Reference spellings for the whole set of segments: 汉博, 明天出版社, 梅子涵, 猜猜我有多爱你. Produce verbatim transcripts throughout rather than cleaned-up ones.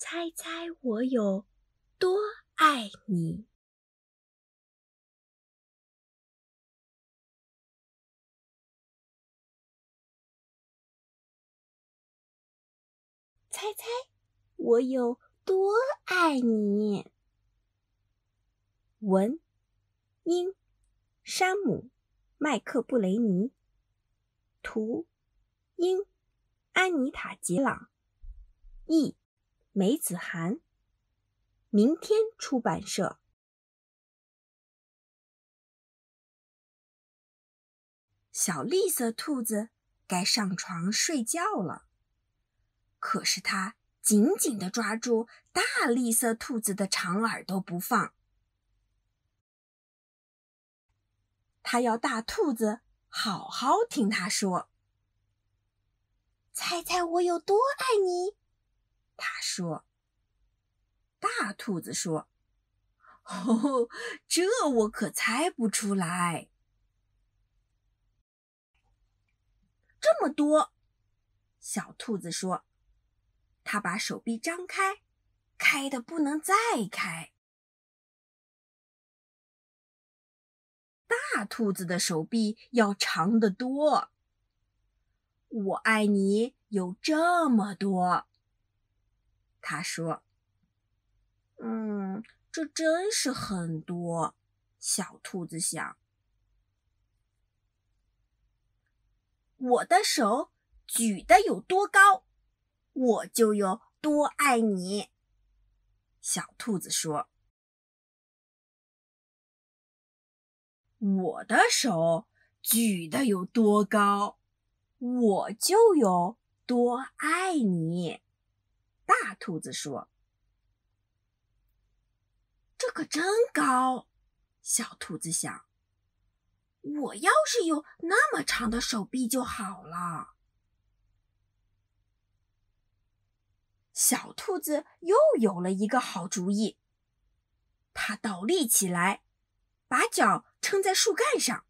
猜猜我有多爱你。猜猜我有多爱你。文，英，山姆，麦克布雷尼。图，英，安妮塔杰朗。译，梅子涵。明天出版社。小绿色兔子该上床睡觉了，可是它紧紧地抓住大绿色兔子的长耳朵不放。它要大兔子好好听它说。猜猜我有多爱你？它说。大兔子说：“哦，这我可猜不出来。”这么多，小兔子说。它把手臂张开，开得不能再开。大兔子的手臂要长得多。我爱你有这么多，它说。嗯，这真是很多，小兔子想。我的手举得有多高，我就有多爱你，小兔子说。我的手举得有多高，我就有多爱你，大兔子说。这可真高，小兔子想。我要是有那么长的手臂就好了。小兔子又有了一个好主意，它倒立起来，把脚撑在树干上。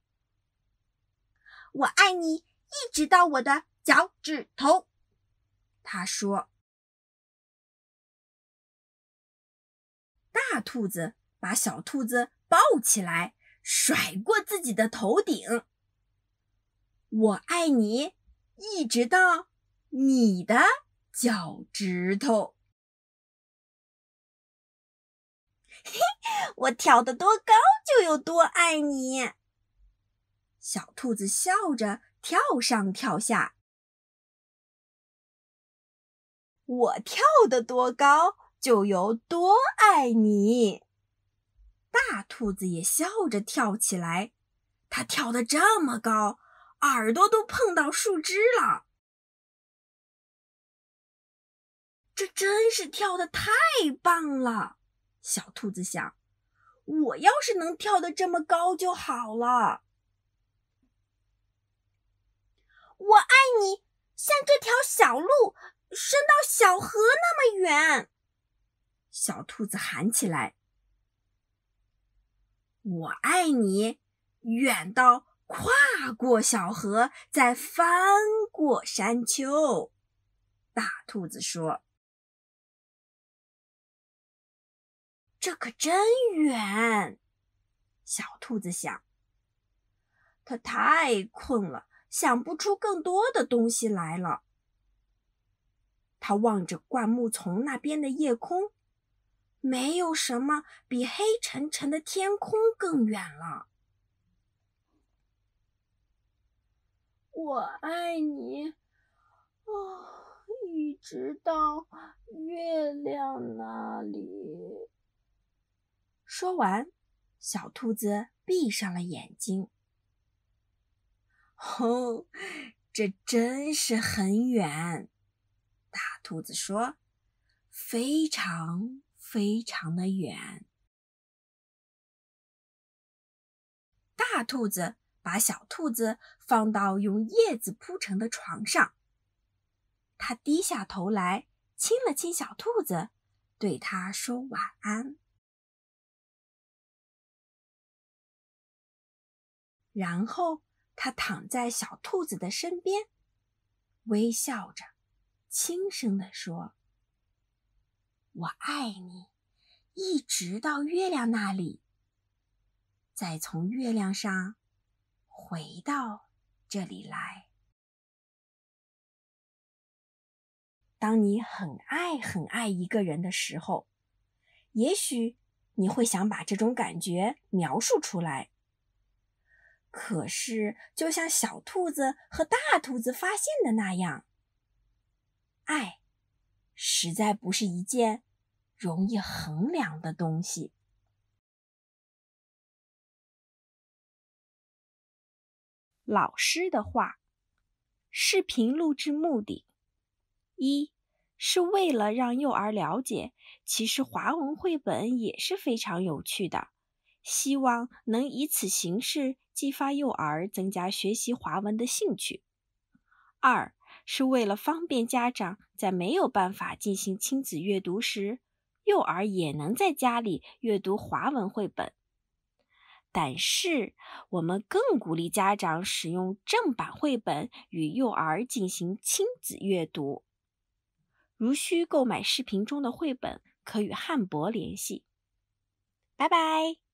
我爱你一直到我的脚趾头，它说。大兔子把小兔子抱起来，甩过自己的头顶。我爱你一直到你的脚趾头。嘿，我跳得多高就有多爱你。小兔子笑着跳上跳下。我跳得多高就有多爱你。大兔子也笑着跳起来，它跳得这么高，耳朵都碰到树枝了。这真是跳得太棒了，小兔子想。我要是能跳得这么高就好了。我爱你，像这条小路伸到小河那么远。小兔子喊起来，我爱你远到跨过小河再翻过山丘，大兔子说。这可真远，小兔子想。它太困了，想不出更多的东西来了。它望着灌木丛那边的夜空，没有什么比黑沉沉的天空更远了。我爱你，哦，一直到月亮那里。说完，小兔子闭上了眼睛。哦，这真是很远，大兔子说，非常非常的远。大兔子把小兔子放到用叶子铺成的床上，它低下头来亲了亲小兔子，对它说晚安。然后它躺在小兔子的身边，微笑着轻声地说我爱你，一直到月亮那里，再从月亮上回到这里来。当你很爱很爱一个人的时候，也许你会想把这种感觉描述出来。可是，就像小兔子和大兔子发现的那样，爱实在不是一件容易衡量的东西。老师的话，视频录制目的：一是为了让幼儿了解，其实华文绘本也是非常有趣的，希望能以此形式激发幼儿增加学习华文的兴趣。二是为了方便家长在没有办法进行亲子阅读时，幼儿也能在家里阅读华文绘本。但是，我们更鼓励家长使用正版绘本与幼儿进行亲子阅读。如需购买视频中的绘本，可与汉博联系。拜拜。